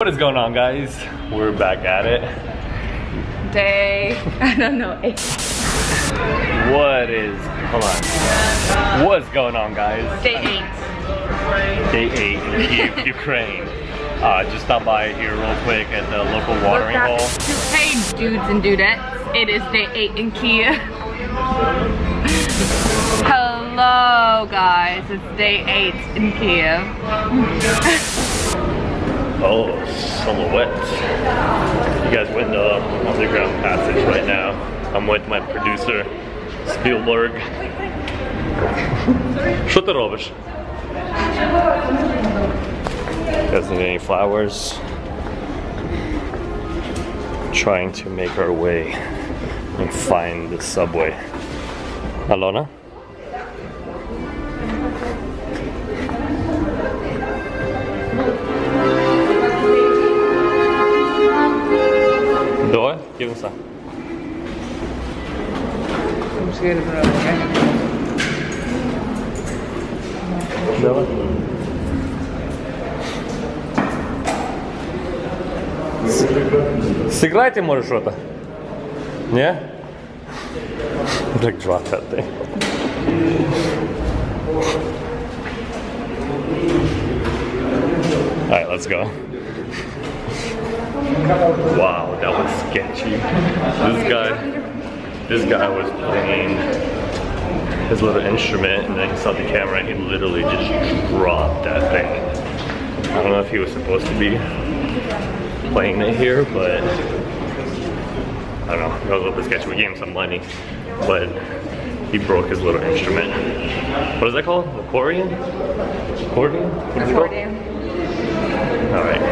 What is going on, guys? We're back at it. Day, I don't know, 8. Hold on. What's going on, guys? Day 8. Day 8 in Kyiv, Ukraine. Just stopped by here real quick at the local watering hole. Hey, dudes and dudettes. It is day 8 in Kyiv. Hello, guys. It's day 8 in Kyiv. Oh, silhouettes. You guys went to underground passage right now. I'm with my producer, Spielberg. What the rubbish? Doesn't need any flowers. Trying to make our way and find the subway. Alona? Give us a... I'm scared of it, okay? No. Сыграйте, может, что-то? Не? Like, drop that thing. Alright, let's go. Wow, that was sketchy. This guy was playing his little instrument and then he saw the camera and he literally just dropped that thing. I don't know if he was supposed to be playing it here, but I don't know, it was a little bit sketchy. We gave him some money, but he broke his little instrument. What is that called? Accordion? Accordion? What is it called? Alright.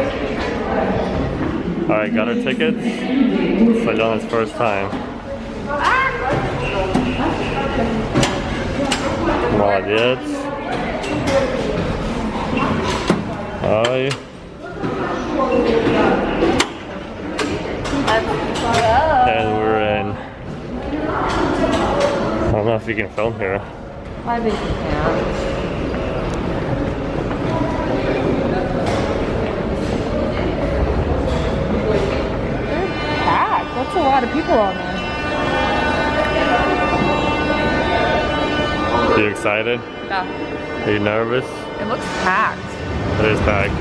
Alright, got our tickets. Sajan's first time. Молодец. Hi. And we're in... I don't know if you can film here. I think you can. That's a lot of people on there. Are you excited? Yeah. Are you nervous? It looks packed. It is packed.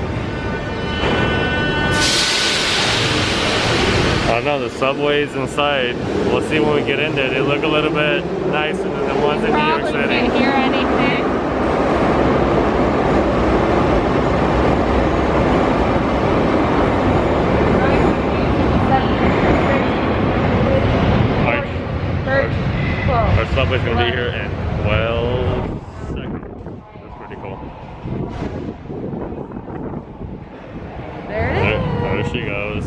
I don't know, the subway's inside. We'll see when we get in there. They look a little bit nicer than the ones in New York City. Probably can't hear anything. Subway's gonna be here in 12 seconds. That's pretty cool. There it is. There she goes.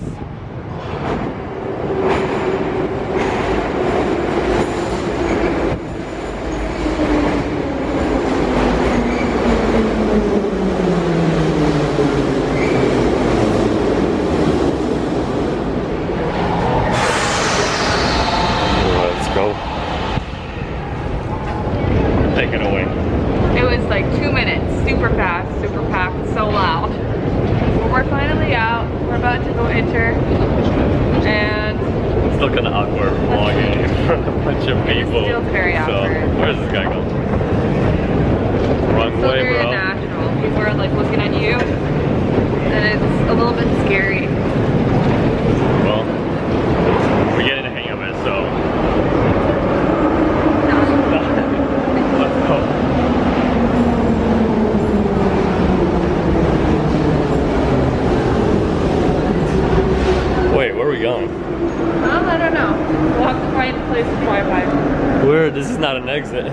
Exit. The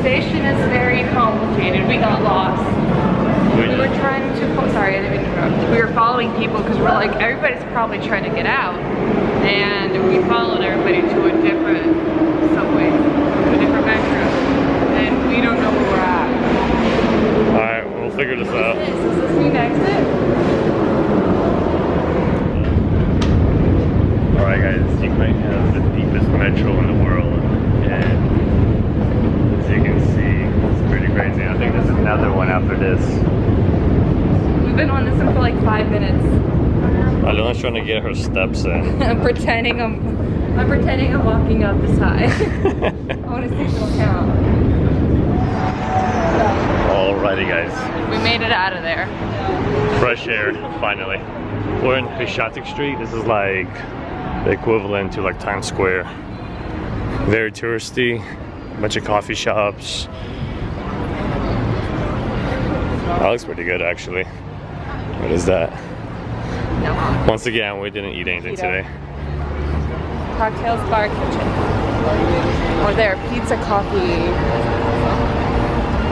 station is very complicated. We got lost. We were trying to... Sorry, I didn't mean to interrupt. We were following people because we're like, everybody's probably trying to get out. And we followed everybody to a different subway, to a different metro. And we don't know where we're at. Alright, we'll figure this out. Is this an exit? Alright guys, you might have the deepest metro in the world. And as you can see, it's pretty crazy. I think there's another one after this. We've been on this open for like 5 minutes. Alona's trying to get her steps in. I'm pretending I'm walking up this high. I want to see if it'll count. Alrighty guys. We made it out of there. Fresh air, finally. We're in Pishatic Street. This is like the equivalent to like Times Square. Very touristy. A bunch of coffee shops. That looks pretty good actually. What is that? No. Once again, we didn't eat anything today. Cocktails, bar, kitchen. Or there, pizza, coffee.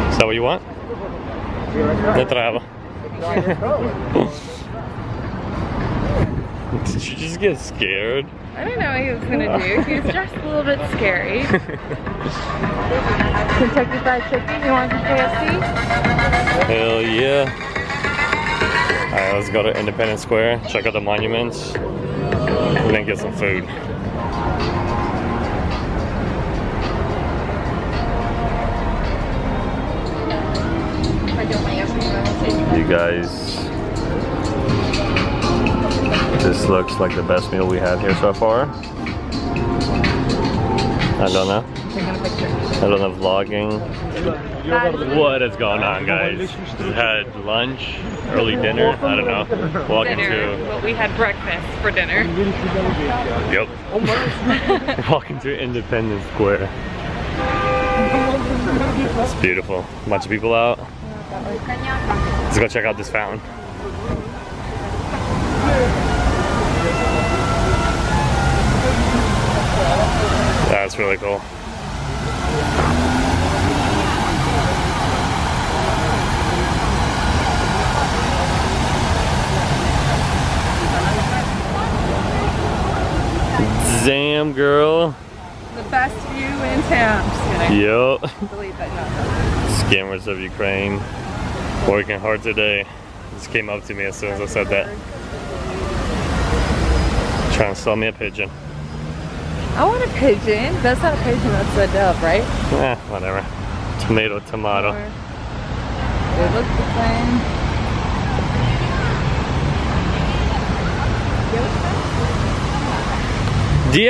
Is that what you want? No travel. Did you just get scared? I didn't know what he was gonna do. He was just a little bit scary. Kentucky Fried Chicken, you want some KFC? Hell yeah. Alright, let's go to Independence Square, check out the monuments, and then get some food. You guys, this looks like the best meal we had here so far. Alona. Alona vlogging. What is going on, guys? We had lunch, early dinner, I don't know. Walking to... Well, we had breakfast for dinner. Yep. Walking to Independence Square. It's beautiful. A bunch of people out. Let's go check out this fountain. That's really cool. Damn, girl. The best view in town. Yup. Scammers of Ukraine. Working hard today. Just came up to me as soon as I said that. Trying to sell me a pigeon. I want a pigeon. That's not a pigeon, that's a dove, right? Yeah, whatever. Tomato, tomato. It looks the same.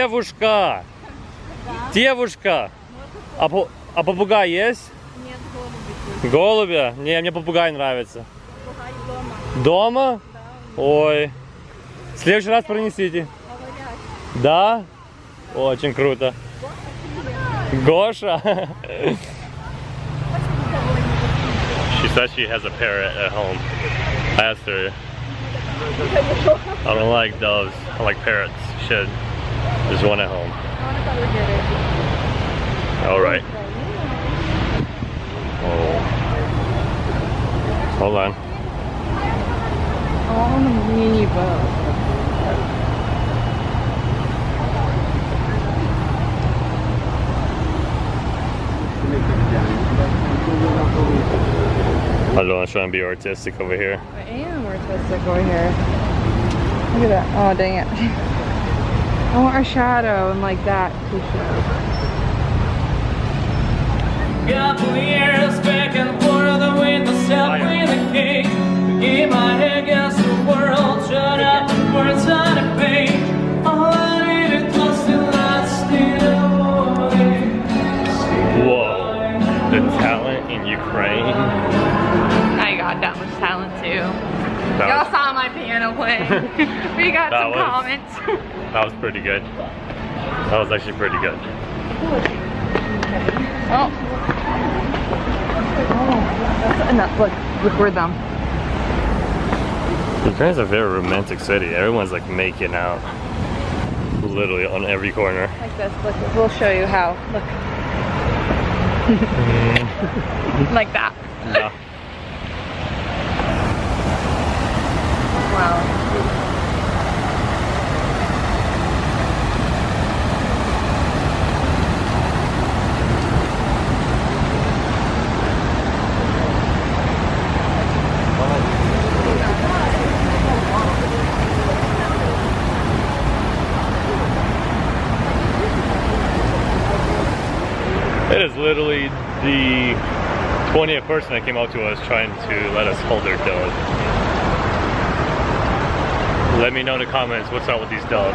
Девушка! Девушка! А попугай есть? Нет, голуби. Голубя? Не, мне попугай нравится. Попугай дома. Дома? Да. Ой. В следующий раз принесите. Да? Очень круто. Гоша? She says she has a parrot at home. I asked her. I don't like doves. I like parrots. Should. There's one at home. Alright. Oh. Hold on. I want a mini boat. Alona's trying to be artistic over here. I am artistic over here. Look at that. Oh, dang it. I want our shadow and like that to show. Got the ears back and forth the wind, the self with the king. We gave my head against the world, shut up the words on a page. All I needed was the last thing. Whoa. The talent in Ukraine. That much talent too. Y'all saw my piano playing. We got some comments. That was pretty good. That was actually pretty good. Oh. That's enough. Look, we're them. Ukraine's a very romantic city. Everyone's like making out. Literally on every corner. Like this. Look, we'll show you how. Look. Like that. No. Wow. It is literally the 20th person that came up to us trying to let us hold their dog. me know in the comments what's up with these dogs.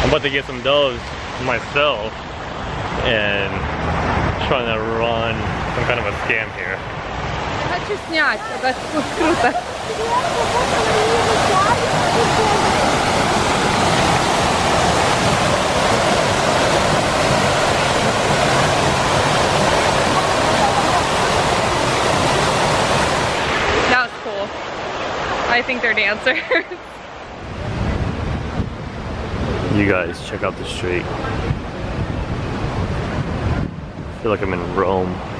I'm about to get some dogs myself and trying to run some kind of a scam here. That was cool. I think they're dancers. You guys, check out the street. I feel like I'm in Rome.